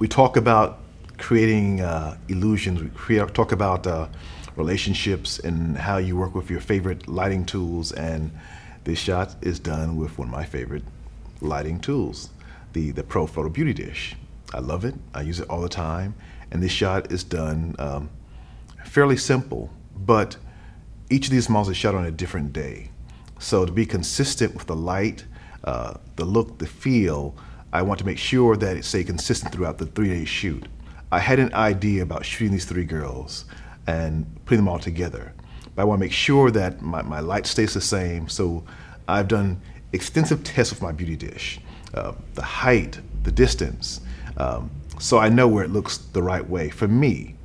We talk about creating illusions. Talk about relationships and how you work with your favorite lighting tools. And this shot is done with one of my favorite lighting tools, the Profoto Beauty Dish. I love it. I use it all the time. And this shot is done fairly simple, but each of these models is shot on a different day. So to be consistent with the light, the look, the feel, I want to make sure that it stays consistent throughout the 3-day shoot. I had an idea about shooting these 3 girls and putting them all together, but I want to make sure that my light stays the same. So I've done extensive tests with my beauty dish, the height, the distance, so I know where it looks the right way for me.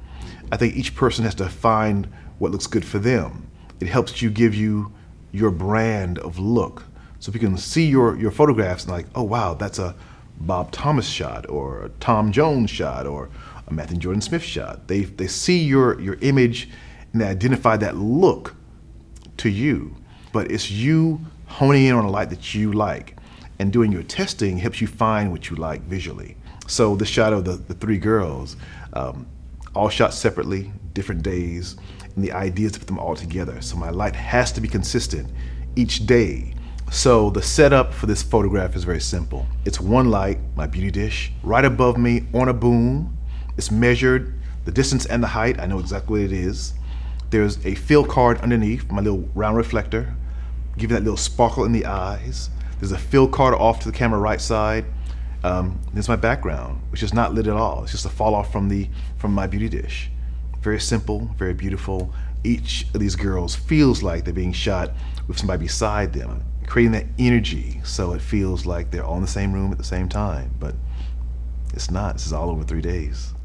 I think each person has to find what looks good for them. It helps you give you your brand of look. So if you can see your photographs and like, oh wow, that's a Bob Thomas shot or a Tom Jones shot or a Matthew Jordan Smith shot. They see your image and they identify that look to you. But it's you honing in on a light that you like, and doing your testing helps you find what you like visually. So the shot of the 3 girls, all shot separately, different days, and the idea is to put them all together. So my light has to be consistent each day. So the setup for this photograph is very simple. It's one light, my beauty dish, right above me on a boom. It's measured, the distance and the height, I know exactly what it is. There's a fill card underneath, my little round reflector, giving that little sparkle in the eyes. There's a fill card off to the camera right side. There's my background, which is not lit at all. It's just a fall off from my beauty dish. Very simple, very beautiful. Each of these girls feels like they're being shot with somebody beside them, creating that energy so it feels like they're all in the same room at the same time, but it's not. This is all over 3 days.